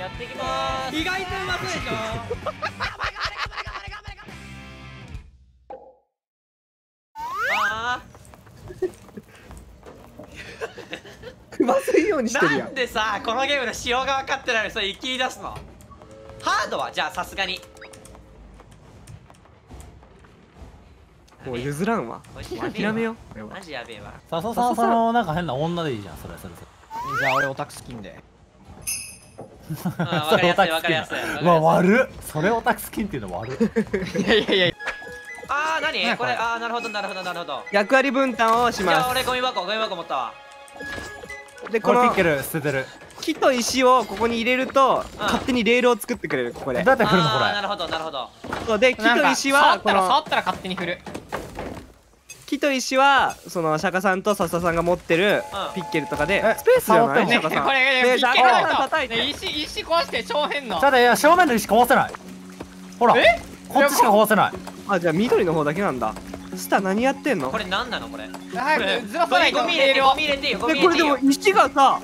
やっていきます。意外とうまそうでしょ。あうますいようにしてるやん。なんでさこのゲームの仕様が分かってないのにそれいき出すの。ハードはじゃあさすがにもう譲らんわ。諦めよう。マジやべえわ。ささささのなんか変な女でいいじゃん。それじゃあ俺オタクスキンで。わかりやすいわかりやすい。うわ悪っ。それオタクスキンっていうの悪っ。いやいやいや。ああ何これ。ああなるほどなるほどなるほど。役割分担をします。じゃあ俺ゴミ箱持ったわ。でこれピッケル捨ててる。木と石をここに入れると勝手にレールを作ってくれる。ここで。だって振るのこれ。なるほどなるほど。そうで木と石はこの触ったら勝手に振る。木と石はその釈迦さんと笹さんが持ってるピッケルとかでスペースじゃないね。これピッケル叩いて石壊して正面の。ただいや正面の石壊せない。ほらこっちしか壊せない。あじゃあ緑の方だけなんだ。そしたら何やってんのこれ。何なのこれ。早くずらさない。ゴミ入れてよゴミ入れてよ。これでも石がさ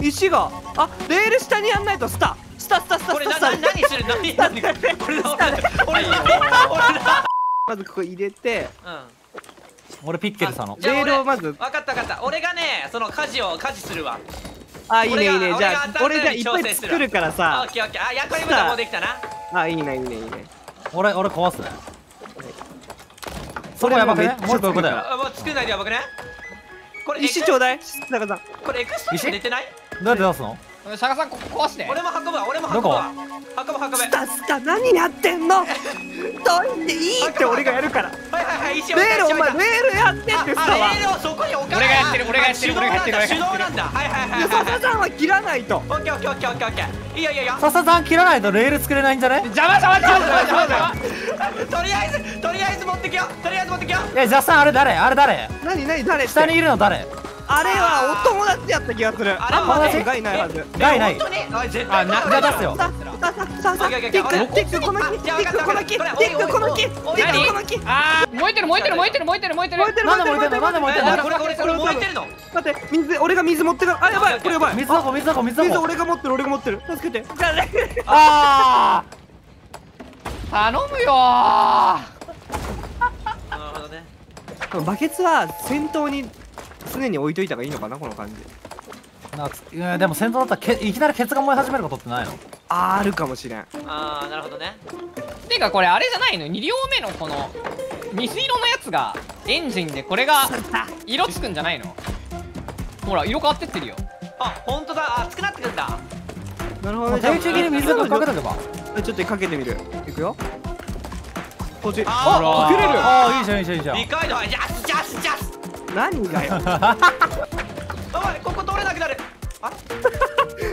石があレール下にやんないと。スタこれ何する何やんねん。これ俺だまずここ入れて俺ピッケルさんのレールをまず。分かった分かった。俺がねその家事するわ。あいいねいいね。じゃあ俺じゃいっぱい作るからさ。オッケーオッケー。あ役割分担もできたな。あいいねいいねいいね。俺壊すね。それやばくね。もう作んないでやばくね。これ石ちょうだい釈迦さん。これエクスプレス出てない。どうやって出すの釈迦さん。ここ壊して俺も運ぶわ。どこ運ぶスタ何やってんの。どいていいって俺がやるから。レールお前レールやってってさ。レールをそこに置かない。俺がやってる手動なんだ。笹さんは切らないと。オッケーオッケーオッケーオッケーオッケー。いいよいいよ。笹さん切らないとレール作れないんじゃね。邪魔。とりあえず持ってきよ。いやジャスさんあれ誰何下にいるの誰。あれはお友達やった気がする。あんまだし害ないはず。害ない。絶対ない。じゃ出すよ。ティックこの木。ああ燃えてる。なんで燃えてるの。待って水俺が水持ってる。あやばいこれやばい。水箱俺が持ってる。助けて。じゃあ頼むよ。なるほどね。バケツは先頭に。常に置いといた方がいいのかなこの感じ。でも戦闘だったらいきなりケツが燃え始めることってないの。あるかもしれん。ああなるほどね。ていうかこれあれじゃないの。2両目のこの水色のやつがエンジンでこれが色つくんじゃないの。ほら色変わってってるよ。あ本当だ。熱くなってくんだ。なるほどね。定期的に水をかけとけば。ちょっとかけてみる。いくよこっち。ああかけれる。ああいいじゃんいいじゃんいいじゃん。2回のジャスジャスジャス。何がよ。やばいここ通れなくなる。あ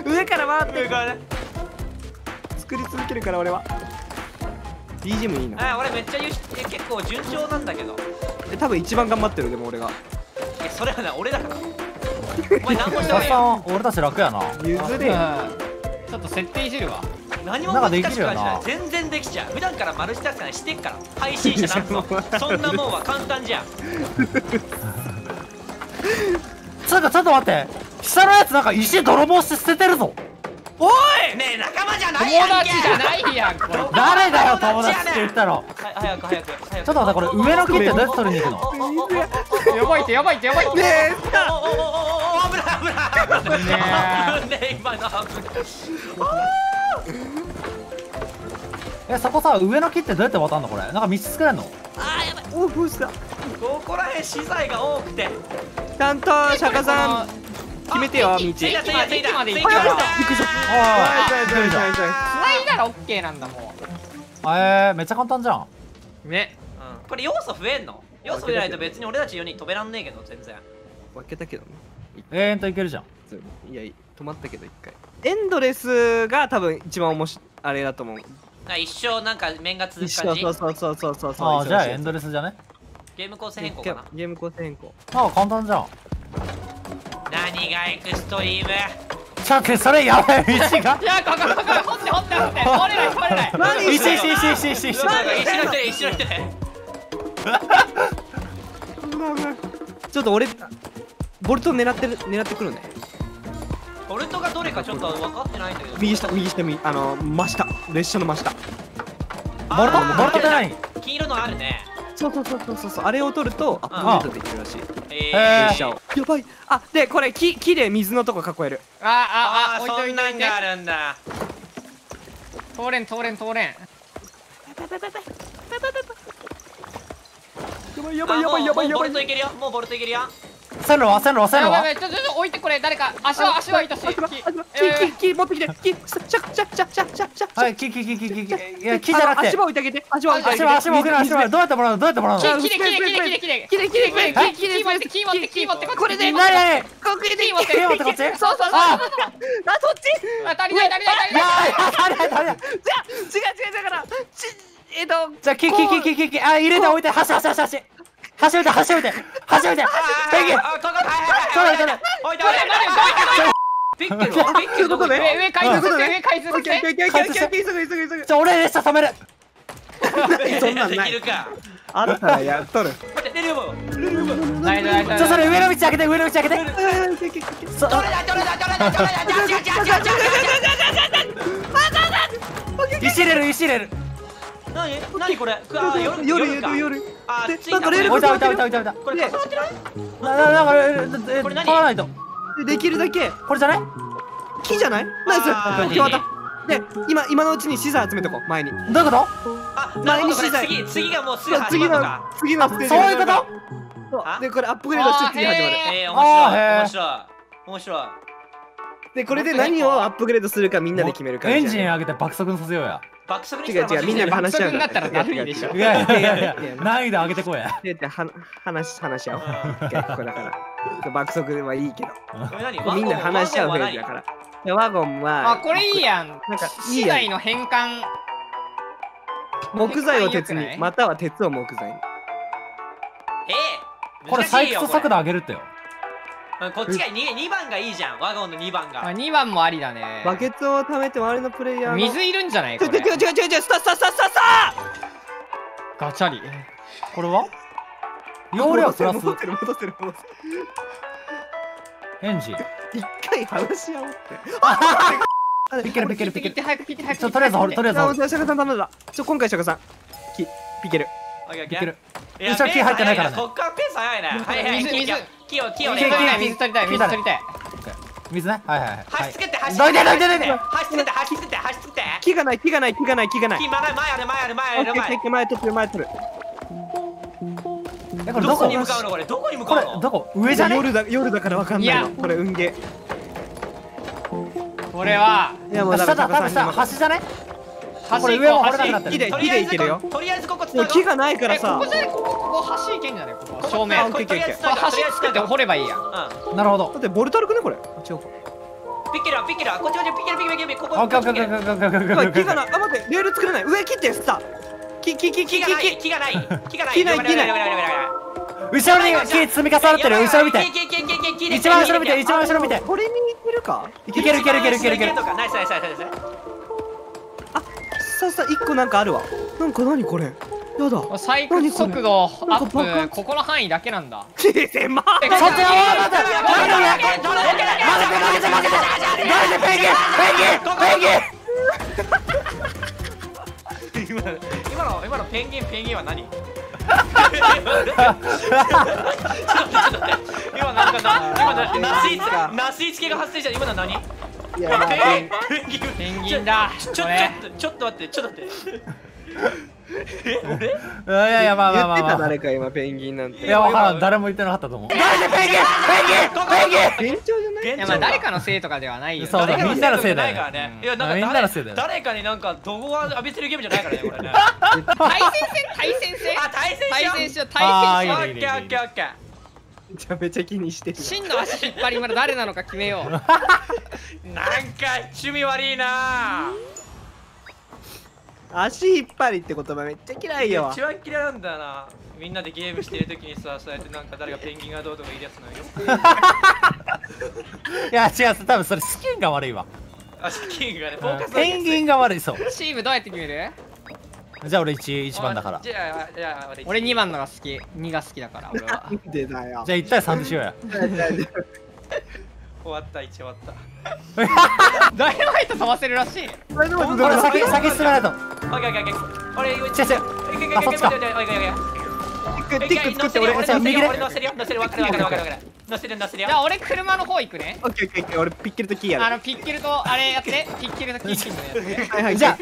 上から回ってるからね。作り続けるから俺は。BGM いいな。あ俺めっちゃ結構順調なんだけど。多分一番頑張ってるでも俺が。それはな俺だから。お前何もしてないよ。俺たち楽やな。譲れよ。ちょっと設定いじるわ。何も難しくはしない。全然できちゃう。普段からマルチタスクしてっから配信者なんぞそんなもんは簡単じゃん。ちょっと待って。下のやつなんか石泥棒して捨ててるぞ。おいねえ仲間じゃないやん。友達じゃないやん。誰だよ友達って言ったの。早く。ちょっと待ってこれ上の木ってどうやって取りに行くの。やばいって。ねえさ。危ない今のそこさ上の木ってどうやって渡んのこれ。なんか道作れんの。あーやばい。おどうした。ここら辺資材が多くてちゃんと釈迦さん決めてよ道。駅まで行きました。繋いだらオッケーなんだもう。めっちゃ簡単じゃんね。これ要素増えんの。要素増えないと別に俺たち4人飛べらんねえけど。全然分けたけどね。永遠といけるじゃん。いや止まったけど一回。エンドレスが多分一番面白いあれだと思う。一生なんか面が続く感じ。そう。ああじゃあエンドレスじゃね。ゲーム構成変更かな。ゲーム構成変更。ああ簡単じゃん。何がエクストリーム。ちょっとそれやばい。石が。いやここ掘って。掘れない。何石の人。ちょっと俺ボルト狙ってくるね。トルトがどれかちょっと分かってないんだけど、右下真下、列車の真下、バルトじゃない、黄色のあるね。そう、あれを取るとアップデートできるらしい。列車を、やばい。あ、でこれ木で水のとこ囲える。そんなんがあるんだ。通れん。やばい。もうボルトいけるよ。線路はちょっと置いて、これ誰か足はいたし。木持ってきて。木。はい、木。いや、木じゃなくて。足場置いてあげて。足場。どうやってもらうの？木持って。これで。そう。あ、足りない。違うだから。じゃあ木。あ、入れて置いて。橋置いて。ピッキーどこで？上海賊。じゃあ俺列車止める。そんなんない。あんたやっとる。待ってレリオボ。じゃそれ上の道開けて。どれだ。石入れる。何これ？夜。あ、なんかレール置いた。これ重なってない？これ何？取らないと。できるだけ。これじゃない？木じゃない？ナイス。決まった。で、今のうちに資材集めとこう。前に。どういうこと？あ、前に資材。次がもうすぐ始まるのか。次のステージ。そういうこと？で、これアップグレードして次始まる。面白い。で、これで何をアップグレードするかみんなで決めるから。エンジン上げて爆速にさせようや。違う、みんなで話し合うから。爆速になったら何でしょ。いや、難易度上げてこいや。話し合おう。これだから。爆速はいいけど。みんな話し合うフェーズだから。ワゴンは。あ、これいいやん。なんか、資材の変換。木材を鉄に、または鉄を木材に。これ採掘速度上げるってよ。こっちが2番がいいじゃん。ワゴンの2番が。2番もありだね。バケツを貯めて周りのプレイヤー。水いるんじゃないか。違う。ガチャリ。これは容量プラス。戻ってる。エンジン。一回話し合おうって。ピケル。早く。とりあえず。シャカさん頼んだ。今回シャカさん。ピケル。一応木入ってないからね。こっからペース早いな。はい。水取りたい。水ね。はい。橋作って。木がない。前取る。これどこに向かうの？どこ？上じゃね？夜だからわかんないよ。これ運ゲー。これは。多分さ橋じゃね？これ上も掘れなくなってる。とりあえずここ繋がる。木がないからさ。ここ橋行けんじゃね？ここ正面。橋作って掘ればいいやん。なるほど。だってボルトあるくねこれ。違うか。ピッケラ。こっちピッケラ。ここ。オッケー。木がない。あ、待って。レール作れない。上切ってさ。木がない。後ろに木積み重なってる。後ろ見て。一番後ろ見て。これに行けるか？いける。ナイス。1個なんかあるわ。なんか何これ。やだ。最高速度アップ。ここの範囲だけなんだ。今のペンギンは何？今なすりつけが発生した。今のは何？ペンギンだ。ちょっと待って、いやまあ言ってた誰か今ペンギンなんて。いやわからん、誰も言ってなかったと思う。ペンギンじゃない。誰かのせいとかではないよ。そうだ、みんなのせいだよね。いや誰かになんかどこを浴びせるゲームじゃないからねこれね。対戦しよう。オッケー。めちゃ気にしてる。真の足引っ張りまだ誰なのか決めよう。なんか趣味悪いな。足引っ張りって言葉めっちゃ嫌いよ。一番嫌いなんだよな。みんなでゲームしてる時にさ、そうやってなんか誰がペンギンがどうとか言い出すのよ。いや違う、多分それスキンが悪いわ。スキンがね。ペンギンが悪いそう。チームどうやって決める？じゃあ俺1番だから。俺2番のが好き。2が好きだから俺は。なんでだよ。じゃあ1対3でしようや。終わった。ダイナマイト飛ばせるらしい。俺先進まないと。俺違う違う。あ、そっちか。ティック作って俺右で。乗せるよ。じゃあ俺車の方行くね。オッケーオッケーオッケー。俺ピッキルとキーやる。ピッキルとあれやって。ピッキルとキーキーのやつ。じゃ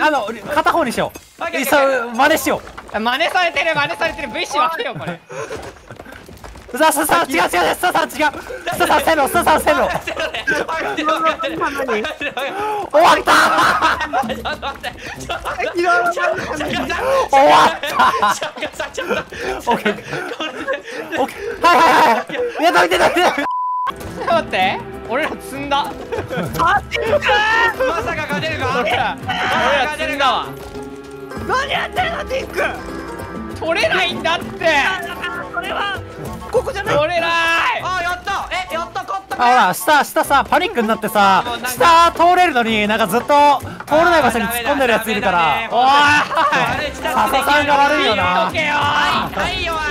あ片方にしよう。真似しよう。真似されてる。V し分けよこれ。違うセロ終わった俺ら積んだ。まさか勝てるか。俺ら積んだわ。何やってんのティック。取れないんだってこれは。ここじゃない。取れない。ああやった。やった。ほら下さパニックになってさ下通れるのになんかずっと通れない場所に突っ込んでるやついるから。おい。笹さんが悪いよな。はい弱い。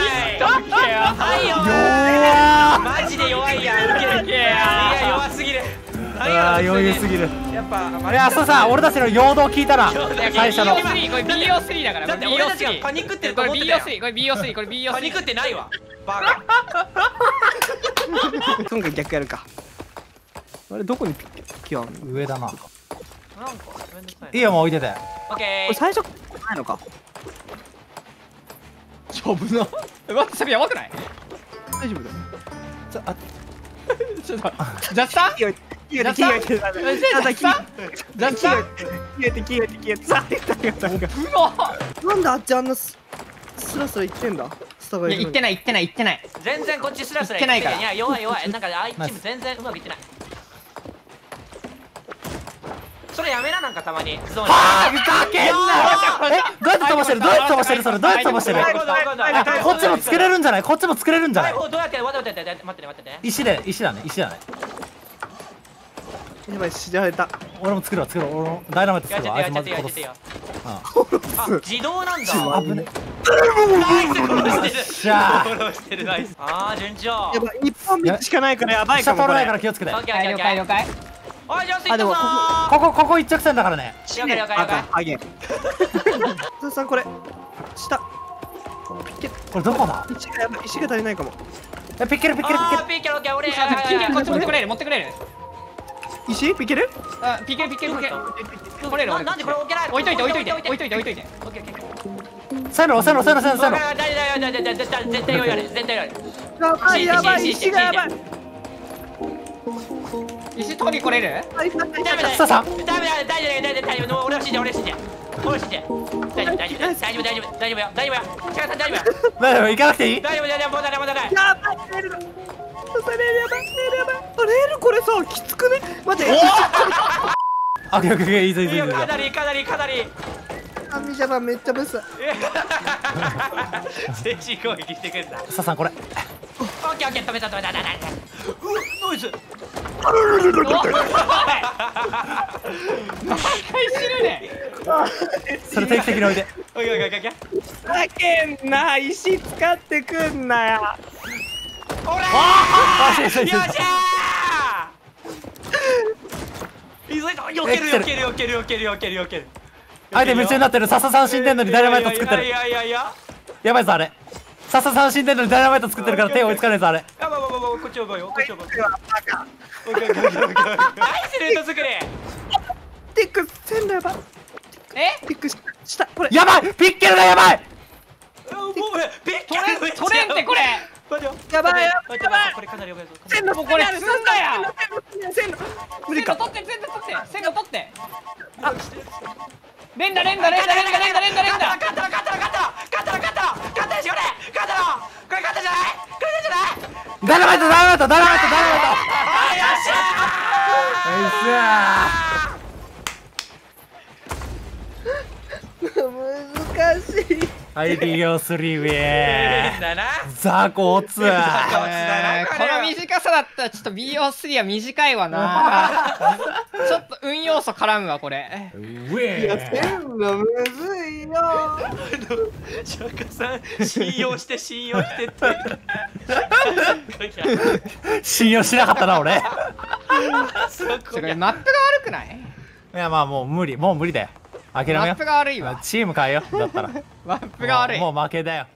マジで弱いやん。弱すぎる。余裕すぎる。やっぱいやそうさ俺たちの陽動聞いたら最初の。これ BO3 だから。だって俺たちがパニックってると思ってたよ。これ BO3 パニックってないわ。今回逆やるか。あれどこにピッキーあるの？上だな。なんかいいよもう置いてて。オッケー。最初ないのか。勝負な。待ってそれやばくない？大丈夫だよ。ちょっとジャスタ？なんであっちあんなスラスラ言ってんだ。いや、行ってない全然こっちスラスラ行ってないから。いや弱いなんかあいチーム全然うまくいってない。それやめな。なんかたまにゾーンはぁふざけんなよ。どうやって飛ばしてるそれ。こっちも作れるんじゃない。待ってね石だね。今石られた。俺も作るわ俺もダイナマイト作るわ。あいつまず殺す。あ、自動なんだ。危ねあー順調。やばい一本道しかないからやばいかも。下取れないから気をつけて。了解。あーでもここ一直線だからね。了解。鈴さんこれ下これどこだ。石が足りないかも。ピッケルオッケー。俺こっち持ってくれる石ピッケルこれなんでこれ置けない。置いといてセロ絶対やばい。やばい石がやばい。石飛びこれる？ダメだ。俺は信じて大丈夫。行かなくていい？大丈夫。やばい。これさきつくね。待って。いいぞ。かなり。神様めっちゃブス。精神攻撃してくるんだ。ささんこれ。オッケー止めた。ノイズ。それ定期的においで。ふざけんな石使ってくんなよ。おら。よっしゃー。よける。相手夢中になってる。笹さん死んでんのにダイナマイト作ってる。やばいぞあれ。笹さん死んでんのにダイナマイト作ってるから手追いつかないぞあれ。こっちをばよ。ティック線だやばい。ティック下これ。やばいピッケルがやばい。取れんってこれ。やばい。これかなりやばいぞ。線のここで積んだや。線の取って。連打。勝ったしこれ。これ勝ったじゃない。ダイナマイト。よっしゃー。難しい。IDO3 ウェーザコーツ。この短さだったらちょっと BO3 は短いわな。ちょっと運要素絡むわこれ。いや全部むずいよ。シャカさん信用してって信用しなかったな俺。これマップが悪くない？いやまあもう無理だよ。諦めよう。マップが悪いわ。チーム変えようだったら。マップが悪い。もう負けだよ。